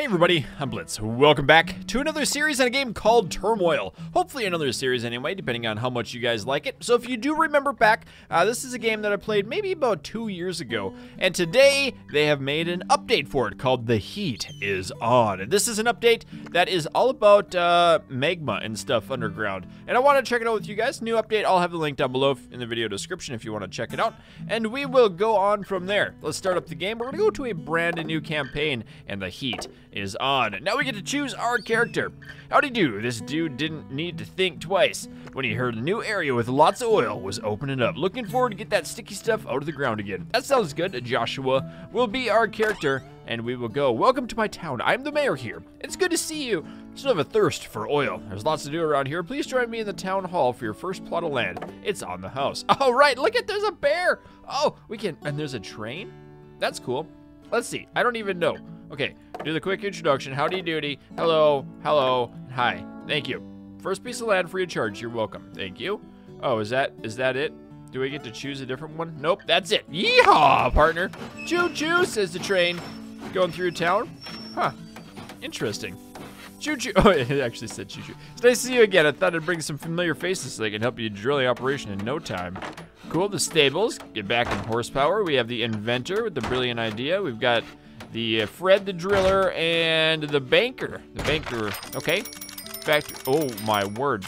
Hey everybody, I'm Blitz. Welcome back to another series on a game called Turmoil. Hopefully another series anyway, depending on how much you guys like it. So if you do remember back, this is a game that I played maybe about 2 years ago. And today, they have made an update for it called The Heat Is On. And this is an update that is all about magma and stuff underground. And I want to check it out with you guys. New update, I'll have the link down below in the video description if you want to check it out. And we will go on from there. Let's start up the game. We're going to go to a brand new campaign and The Heat is on. Now we get to choose our character. Howdy do, this dude didn't need to think twice when he heard a new area with lots of oil was opening up. Looking forward to get that sticky stuff out of the ground again. That sounds good. Joshua will be our character and we will go. Welcome to my town. I'm the mayor here. It's good to see you. Still have a thirst for oil. There's lots to do around here. Please join me in the town hall for your first plot of land. It's on the house. All right, look at, there's a bear. Oh, we can, and there's a train? That's cool. Let's see, I don't even know. Okay, do the quick introduction. Howdy doody. Hello, hello, hi. Thank you. First piece of land free of charge. You're welcome. Thank you. Oh, is that it? Do we get to choose a different one? Nope, that's it. Yeehaw, partner. Choo-choo, says the train. Going through town? Huh, interesting. Choo-choo. Oh, it actually said choo-choo. It's nice to see you again. I thought I'd bring some familiar faces so they can help you drill the operation in no time. Cool, the stables. Get back in horsepower. We have the inventor with the brilliant idea. We've got the Fred the driller and the banker. The banker, okay. Oh my word.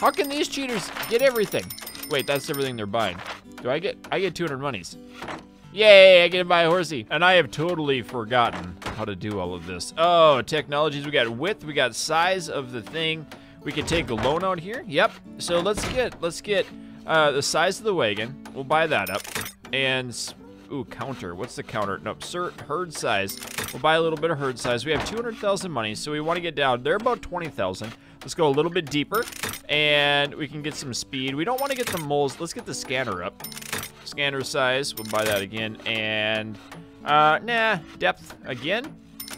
How can these cheaters get everything? Wait, that's everything they're buying. Do I get 200 monies. Yay, I get to buy a horsey. And I have totally forgotten how to do all of this. Oh, technologies, we got width, we got size of the thing. We can take a loan out here, yep. So let's get the size of the wagon. We'll buy that up and ooh, counter, what's the counter? No, sir, herd size. We'll buy a little bit of herd size. We have 200,000 money, so we wanna get down. They're about 20,000. Let's go a little bit deeper, and we can get some speed. We don't wanna get the moles. Let's get the scanner up. Scanner size, we'll buy that again, and nah, depth again.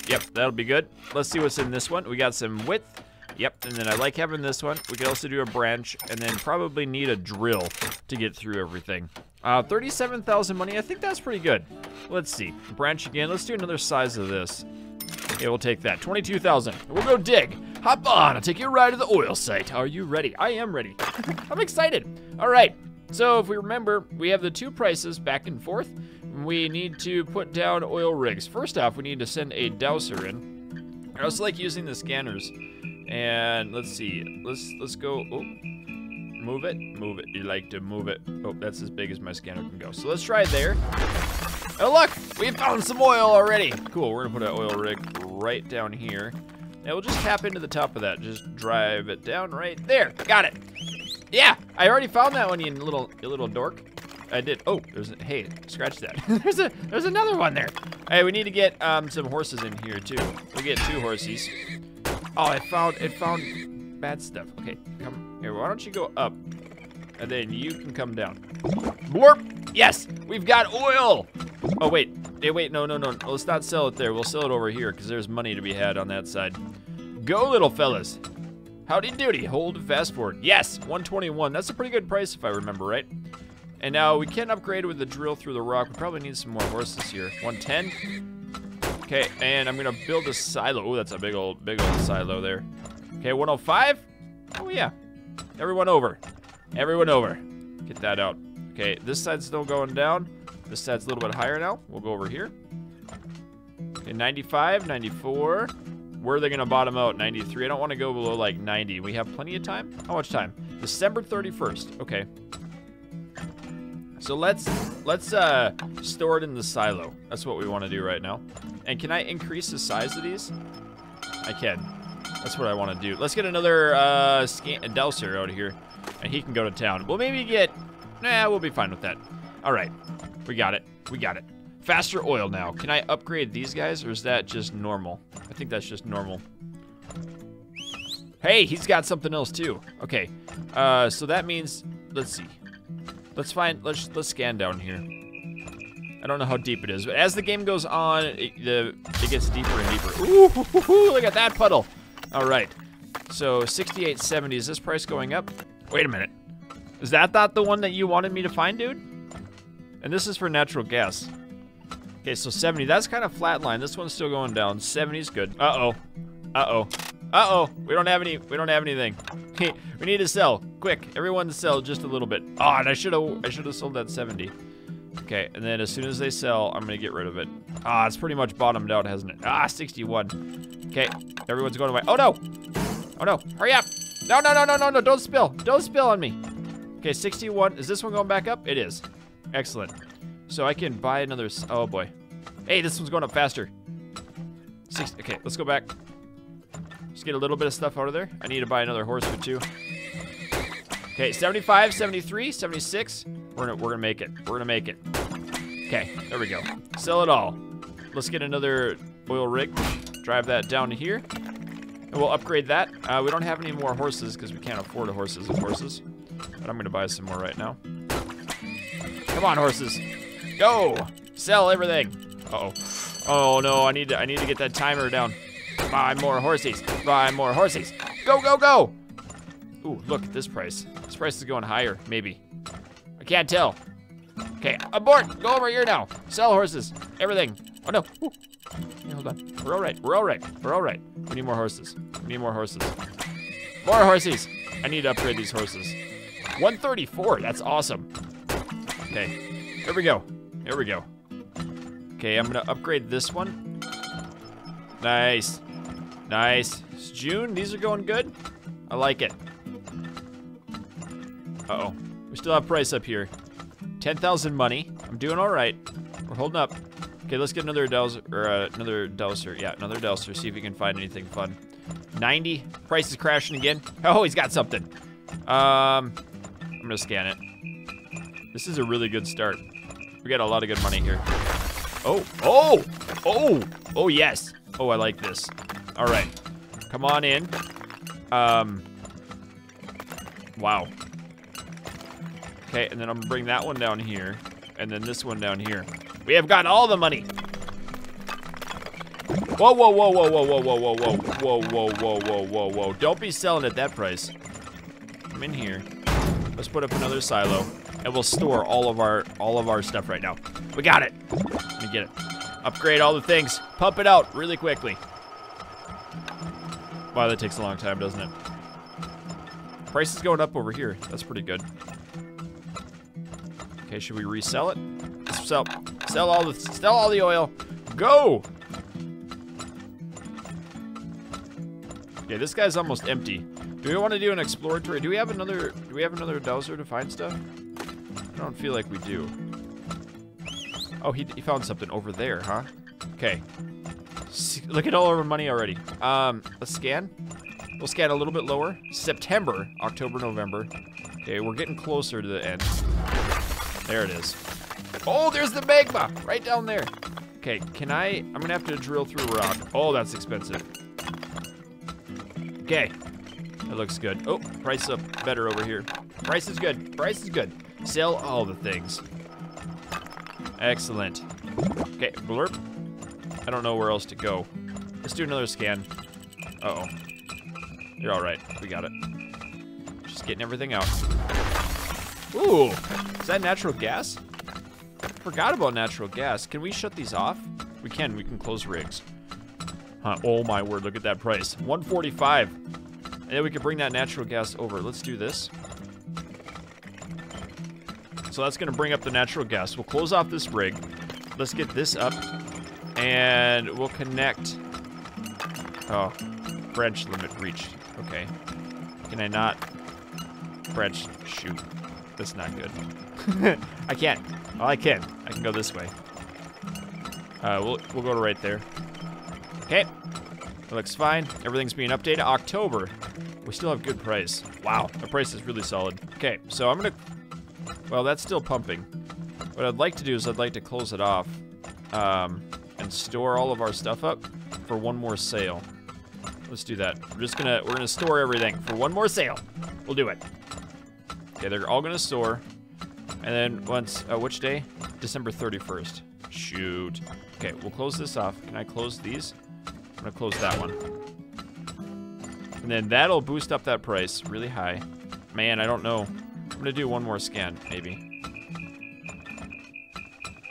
Yep, that'll be good. Let's see what's in this one. We got some width. Yep, and then I like having this one. We could also do a branch, and then probably need a drill to get through everything. 37,000 money, I think that's pretty good. Let's see, branch again, let's do another size of this. Okay, we'll take that, 22,000. We'll go dig, hop on, I'll take you a ride to the oil site. Are you ready? I am ready, I'm excited. All right, so if we remember, we have the two prices back and forth. We need to put down oil rigs. First off, we need to send a dowser in. I also like using the scanners. And let's see, let's go, oh. Move it, you like to move it. Oh, that's as big as my scanner can go. So let's try it there. Oh look, we found some oil already. Cool, we're gonna put an oil rig right down here. And we'll just tap into the top of that. Just drive it down right there. Got it. Yeah, I already found that one, you little dork. I did, oh, hey, scratch that. there's another one there. Hey, we need to get some horses in here too. We'll get two horsies. Oh, it found bad stuff, okay, come. Here, why don't you go up, and then you can come down. Blorp! Yes! We've got oil! Oh, wait. Hey, wait, no. Let's not sell it there. We'll sell it over here, because there's money to be had on that side. Go, little fellas. Howdy doody. Hold fast forward. Yes! 121. That's a pretty good price, if I remember right. And now, we can upgrade with the drill through the rock. We probably need some more horses here. 110. Okay, and I'm going to build a silo. Oh, that's a big old silo there. Okay, 105. Oh, yeah. Everyone over. Get that out. Okay, this side's still going down. This side's a little bit higher now. We'll go over here. Okay, 95, 94. Where are they gonna bottom out? 93, I don't wanna go below like 90. We have plenty of time. How much time? December 31st, okay. So let's store it in the silo. That's what we wanna do right now. And can I increase the size of these? I can. That's what I want to do. Let's get another dowser out of here, and he can go to town. We'll maybe get... Nah, we'll be fine with that. All right. We got it. Faster oil now. Can I upgrade these guys, or is that just normal? I think that's just normal. Hey, he's got something else, too. Okay. So that means... Let's see. Let's scan down here. I don't know how deep it is, but as the game goes on, it gets deeper and deeper. Ooh, look at that puddle. All right, so 68.70, is this price going up? Wait a minute, is that the one that you wanted me to find, dude? And this is for natural gas. Okay, so 70. That's kind of flatline. This one's still going down. 70's good. Uh-oh. Uh-oh. Uh-oh. We don't have anything. We need to sell. Quick. Everyone sell just a little bit. Oh, and I should have sold that 70. Okay, and then as soon as they sell, I'm gonna get rid of it. Ah, it's pretty much bottomed out, hasn't it? Ah, 61. Okay, everyone's going away. Oh no! Oh no, hurry up! No, don't spill! Don't spill on me! Okay, 61. Is this one going back up? It is. Excellent. So I can buy another, oh boy. Hey, this one's going up faster. 60, okay, let's go back. Just get a little bit of stuff out of there. I need to buy another horse or two. Okay, 75, 73, 76. We're gonna make it. We're gonna make it. Okay, there we go. Sell it all. Let's get another oil rig. Drive that down to here. And we'll upgrade that. We don't have any more horses because we can't afford horses. But I'm gonna buy some more right now. Come on, horses. Go! Sell everything. Uh-oh. Oh no, I need to get that timer down. Buy more horses. Buy more horses. Go, go, go! Ooh, look at this price. This price is going higher, maybe. I can't tell. Okay, abort! Go over here now. Sell horses. Everything. Oh no. Ooh. Hey, hold on. We're all right. We're all right. We're all right. We need more horses. We need more horses. More horses. I need to upgrade these horses. 134. That's awesome. Okay. Here we go. Here we go. Okay, I'm gonna upgrade this one. Nice. Nice. It's June. These are going good. I like it. Uh-oh. We still have price up here. 10,000 money. I'm doing all right. We're holding up. Okay, let's get another dowser, or another dowser. Yeah, another dowser. See if we can find anything fun. 90. Price is crashing again. Oh, he's got something. I'm gonna scan it. This is a really good start. We got a lot of good money here. Oh, yes. Oh, I like this. All right. Come on in. Wow. Okay, and then I'm gonna bring that one down here, and then this one down here. We have gotten all the money. Whoa. Don't be selling at that price. Come in here. Let's put up another silo, and we'll store all of our stuff right now. We got it. Let me get it. Upgrade all the things. Pump it out really quickly. Wow, that takes a long time, doesn't it? Price is going up over here. That's pretty good. Okay, should we resell it? Sell all the oil. Go! Okay, this guy's almost empty. Do we want to do an exploratory? Do we have another dowser to find stuff? I don't feel like we do. Oh, he found something over there, huh? Okay. Look at all our money already. Let's scan. We'll scan a little bit lower. September, October, November. Okay, we're getting closer to the end. There it is. Oh, there's the magma right down there. Okay, can I'm gonna have to drill through rock. Oh, that's expensive. Okay, that looks good. Oh, price up better over here. Price is good, price is good. Sell all the things. Excellent. Okay, blurp. I don't know where else to go. Let's do another scan. Uh-oh. You're all right, we got it. Just getting everything out. Ooh, is that natural gas? Forgot about natural gas. Can we shut these off? We can close rigs. Huh, oh my word, look at that price. 145. And then we can bring that natural gas over. Let's do this. So that's gonna bring up the natural gas. We'll close off this rig. Let's get this up. And we'll connect. Oh, branch limit reached. Okay. Can I not? Branch, shoot. That's not good. I can't. Well, I can go this way. We'll go to right there. Okay. It looks fine. Everything's being updated. October. We still have good price. Wow. The price is really solid. Okay. So I'm going to... Well, that's still pumping. What I'd like to do is I'd like to close it off and store all of our stuff up for one more sale. Let's do that. We're going to store everything for one more sale. We'll do it. Okay, they're all gonna store. And then once, which day? December 31st. Shoot. Okay, we'll close this off. Can I close these? I'm gonna close that one. And then that'll boost up that price really high. Man, I don't know. I'm gonna do one more scan, maybe.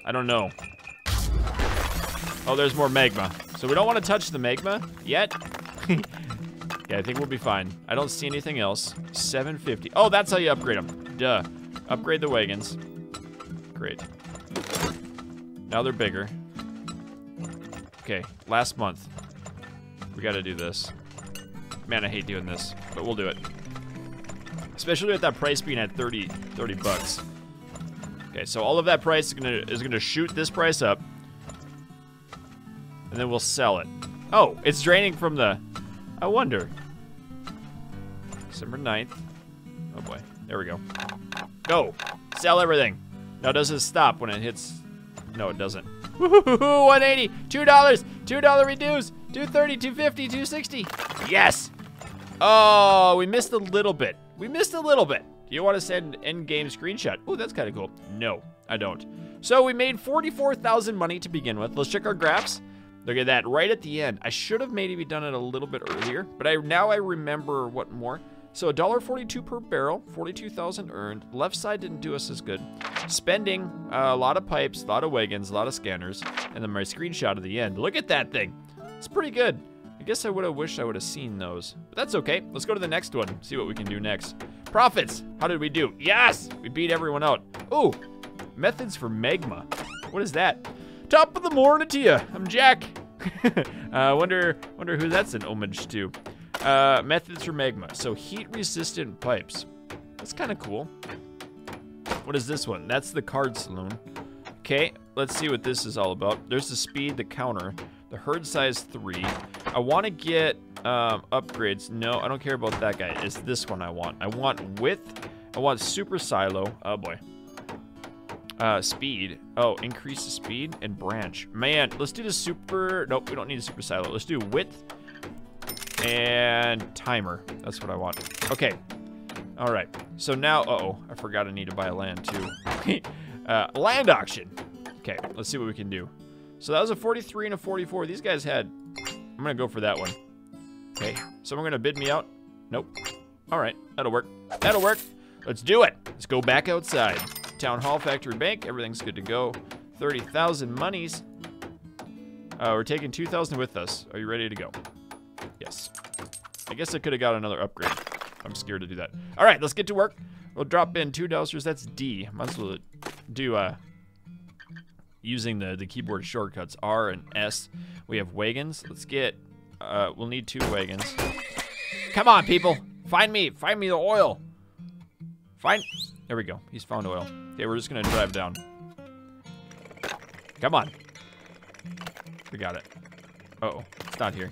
I don't know. Oh, there's more magma. So we don't want to touch the magma yet. Yeah, I think we'll be fine. I don't see anything else. 750. Oh, that's how you upgrade them. Duh. Upgrade the wagons. Great. Now they're bigger. Okay, last month. We gotta do this. Man, I hate doing this, but we'll do it. Especially with that price being at 30 bucks. Okay, so all of that price is gonna shoot this price up. And then we'll sell it. Oh, it's draining from the... I wonder. December 9th. Oh boy, there we go. Go, sell everything. Now does it stop when it hits? No, it doesn't. Woohoo, 180, $2, $2 reduce, 230, 250, 260. Yes. Oh, we missed a little bit. We missed a little bit. Do you want to send an in-game screenshot? Oh, that's kind of cool. No, I don't. So we made 44,000 money to begin with. Let's check our graphs. Look at that, right at the end. I should have maybe done it a little bit earlier, but now I remember what more. So $1.42 per barrel, 42,000 earned. Left side didn't do us as good. Spending a lot of pipes, a lot of wagons, a lot of scanners, and then my screenshot of the end. Look at that thing. It's pretty good. I guess I would have wished I would have seen those, but that's okay. Let's go to the next one, see what we can do next. Profits, how did we do? Yes, we beat everyone out. Ooh, methods for magma. What is that? Top of the morning to you. I'm Jack. Wonder who that's an homage to. Methods for magma. So heat-resistant pipes. That's kind of cool. What is this one? That's the card saloon. Okay, let's see what this is all about. There's the speed, the counter, the herd size 3. I want to get upgrades. No, I don't care about that guy. It's this one I want. I want width. I want super silo. Oh boy. Speed. Oh, increase the speed and branch. Man, let's do the super... Nope, we don't need a super silo. Let's do width and timer. That's what I want. Okay. All right. So now... Uh-oh. I forgot I need to buy a land, too. Land auction. Okay. Let's see what we can do. So that was a 43 and a 44. These guys had... I'm going to go for that one. Okay. Someone going to bid me out? Nope. All right. That'll work. That'll work. Let's do it. Let's go back outside. Town hall, factory, bank, everything's good to go. 30,000 monies. We're taking 2,000 with us. Are you ready to go? Yes. I guess I could have got another upgrade. I'm scared to do that. All right, let's get to work. We'll drop in 2 dowsers. That's D. Might as well do using the keyboard shortcuts R and S. We have wagons. Let's get. We'll need 2 wagons. Come on, people! Find me the oil. Find. There we go. He's found oil. Okay, we're just gonna drive down. Come on. We got it. Uh-oh. It's not here.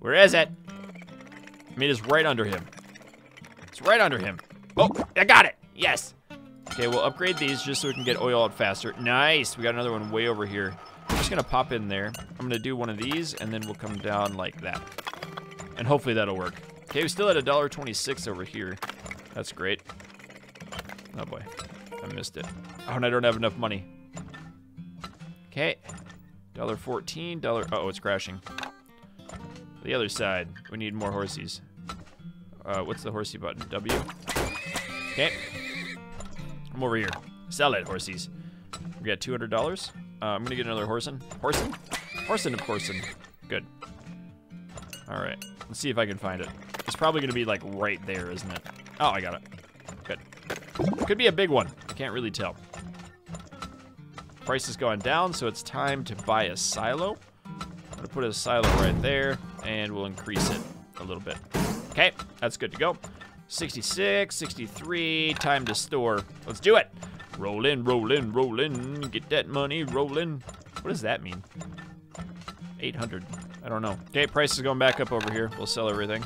Where is it? I mean, it's right under him. It's right under him. Oh, I got it. Yes. Okay, we'll upgrade these just so we can get oil out faster. Nice. We got another one way over here. I'm just gonna pop in there. I'm gonna do one of these, and then we'll come down like that. And hopefully that'll work. Okay, we still at $1.26 over here. That's great. Oh boy, I missed it. Oh, and I don't have enough money. Okay, $1.14, uh-oh, it's crashing. The other side, we need more horsies. What's the horsey button? W? Okay, I'm over here. Sell it, horsies. We got $200. I'm gonna get another horsin. Horsin? Horsin, of coursin. Good. All right, let's see if I can find it. It's probably gonna be like right there, isn't it? Oh, I got it. Good. Could be a big one. I can't really tell. Price has gone down, so it's time to buy a silo. I'm gonna put a silo right there, and we'll increase it a little bit. Okay, that's good to go. 66, 63, time to store. Let's do it. Rollin', rollin', rollin', get that money rollin'. What does that mean? 800, I don't know. Okay, price is going back up over here. We'll sell everything.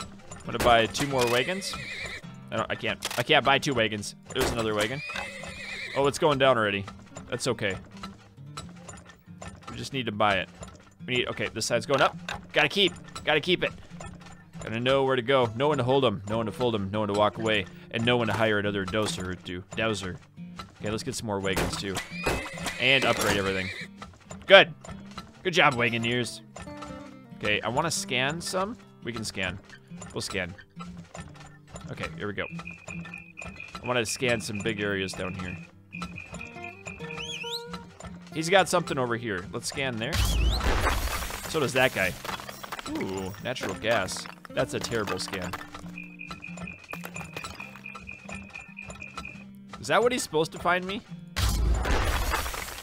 I'm gonna buy 2 more wagons. I can't buy 2 wagons. There's another wagon. Oh, it's going down already. That's okay. We just need to buy it. Okay, this side's going up. Gotta keep it. Gotta know where to go. No one to hold them, no one to fold them, no one to walk away, and no one to hire another dowser. Okay, let's get some more wagons too. And upgrade everything. Good. Good job, wagoneers. Okay, I wanna scan some. We can scan. We'll scan. Okay, here we go. I want to scan some big areas down here. He's got something over here. Let's scan there. So does that guy. Ooh, natural gas. That's a terrible scan. Is that what he's supposed to find me?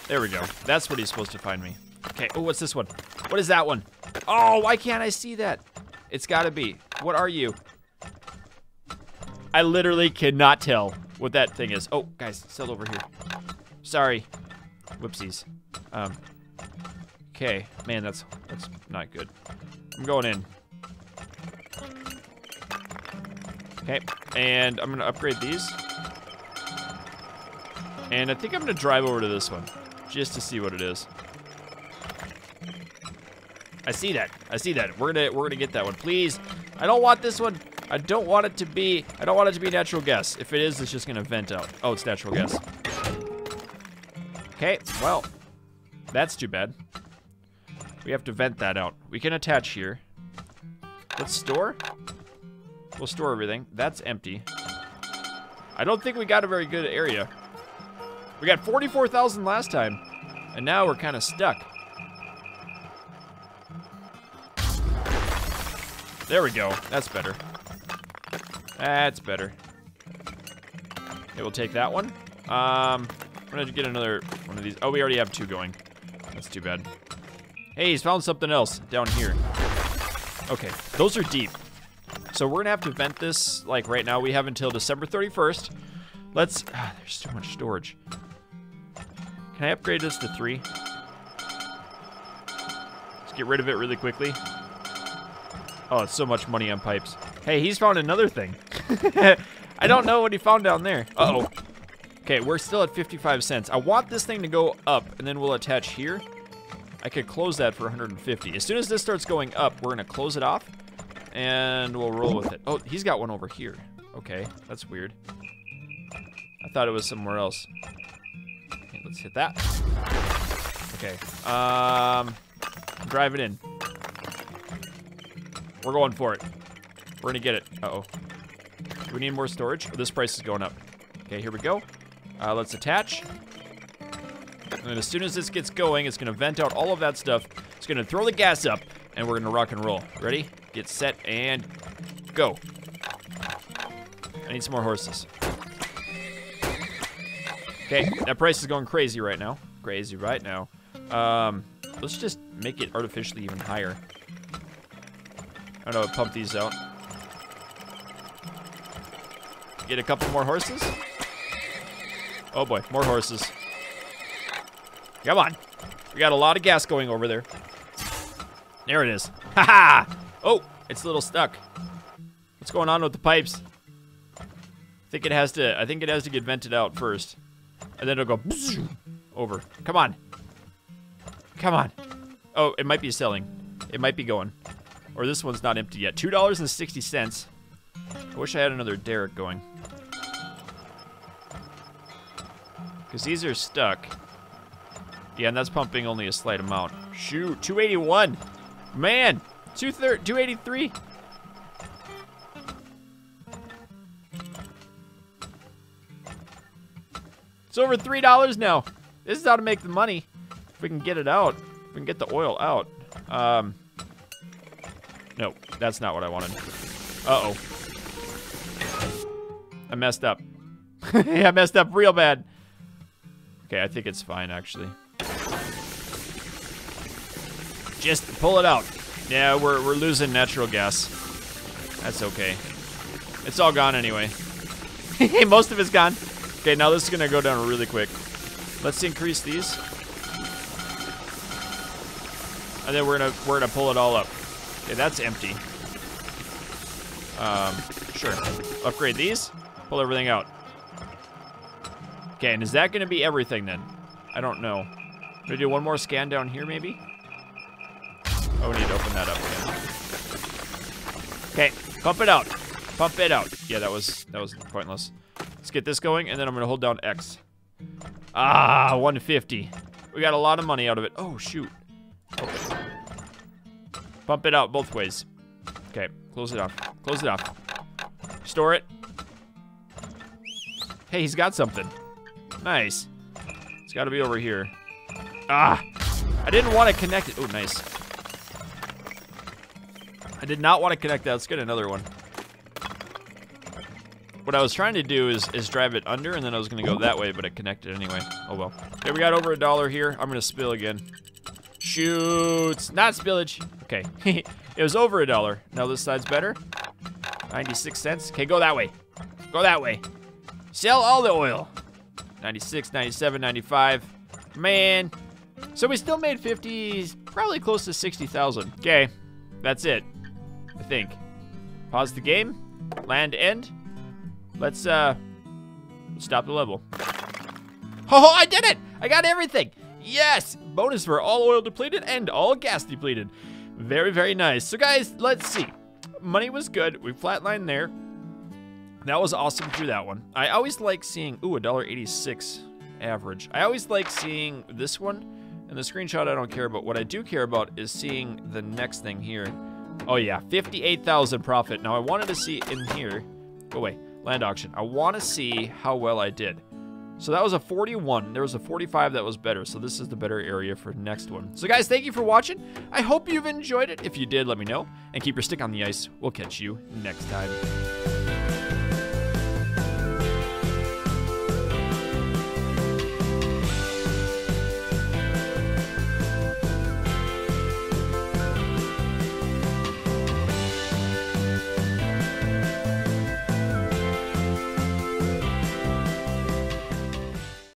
There we go. That's what he's supposed to find me. Okay. Oh, what's this one? What is that one? Oh, why can't I see that? It's gotta be. What are you? I literally cannot tell what that thing is. Oh, guys, still over here. Sorry. Whoopsies. Okay. Man, that's not good. I'm going in. Okay. And I'm gonna upgrade these. And I think I'm gonna drive over to this one just to see what it is. I see that. I see that. We're gonna get that one. Please. I don't want this one. I don't want it to be natural gas. If it is, it's just gonna vent out. Oh, it's natural gas. Okay, well, that's too bad. We have to vent that out. We can attach here. Let's store. We'll store everything. That's empty. I don't think we got a very good area. We got 44,000 last time, and now we're kind of stuck. There we go. That's better. That's better. Okay, we'll take that one. I'm gonna get another one of these. Oh, we already have two going. That's too bad. Hey, he's found something else down here. Okay, those are deep. So we're gonna have to vent this like right now. We have until December 31st. Let's, there's too much storage. Can I upgrade this to 3? Let's get rid of it really quickly. Oh, it's so much money on pipes. Hey, he's found another thing. I don't know what he found down there. Uh-oh. Okay, we're still at 55 cents. I want this thing to go up, and then we'll attach here. I could close that for 150. As soon as this starts going up, we're gonna close it off, and we'll roll with it. Oh, he's got one over here. Okay, that's weird. I thought it was somewhere else. Okay, let's hit that. Okay, drive it in. We're going for it. We're gonna get it. Uh-oh. Do we need more storage? Oh, this price is going up. Okay, here we go. Let's attach. And then as soon as this gets going, it's gonna vent out all of that stuff. It's gonna throw the gas up, and we're gonna rock and roll. Ready? Get set, and go. I need some more horses. Okay, that price is going crazy right now. Crazy right now. Let's just make it artificially even higher. I don't know, pump these out. Get a couple more horses. Oh boy, more horses. Come on. We got a lot of gas going over there. There it is. Haha! Oh, it's a little stuck. What's going on with the pipes? I think it has to get vented out first. And then it'll go over. Come on. Come on. Oh, it might be selling. It might be going. Or this one's not empty yet. $2.60. I wish I had another derrick going. Because these are stuck. Yeah, and that's pumping only a slight amount. Shoot, 281. Man, 283. It's over $3 now. This is how to make the money. If we can get it out, if we can get the oil out. No, that's not what I wanted. Uh-oh. I messed up. Yeah, I messed up real bad. Okay, I think it's fine, actually. Just pull it out. Yeah, we're losing natural gas. That's okay. It's all gone anyway. Most of it's gone. Okay, now this is gonna go down really quick. Let's increase these. And then we're gonna pull it all up. Okay, that's empty. Sure. Upgrade these, pull everything out. Okay, and is that gonna be everything then? I don't know. I'm gonna do one more scan down here maybe? Oh, we need to open that up again. Okay, pump it out. Pump it out. Yeah, that was pointless. Let's get this going, and then I'm gonna hold down X. Ah, 150. We got a lot of money out of it. Oh, shoot. Okay. Pump it out both ways. Okay, close it off. Close it off. Store it. Hey, he's got something. Nice. It's gotta be over here. Ah! I didn't want to connect it. Oh, nice. I did not want to connect that. Let's get another one. What I was trying to do is drive it under, and then I was going to go that way, but it connected anyway. Oh, well. Okay, we got over $1 here. I'm going to spill again. Shoots. Not spillage. Okay. It was over $1. Now this side's better. 96 cents. Okay, go that way. Go that way. Sell all the oil. 96, 97, 95. Man. So we still made 50, probably close to 60,000. Okay, that's it, I think. Pause the game, land end. Let's stop the level. Oh, I did it! I got everything. Yes, bonus for all oil depleted and all gas depleted. Very, very nice. So guys, let's see. Money was good, we flatlined there. That was awesome through that one. I always like seeing, ooh, $1.86 average. I always like seeing this one. And the screenshot I don't care about. What I do care about is seeing the next thing here. Oh yeah, 58,000 profit. Now I wanted to see in here, go away, land auction. I want to see how well I did. So that was a 41. There was a 45 that was better. So this is the better area for next one. So guys, thank you for watching. I hope you've enjoyed it. If you did, let me know. And keep your stick on the ice. We'll catch you next time.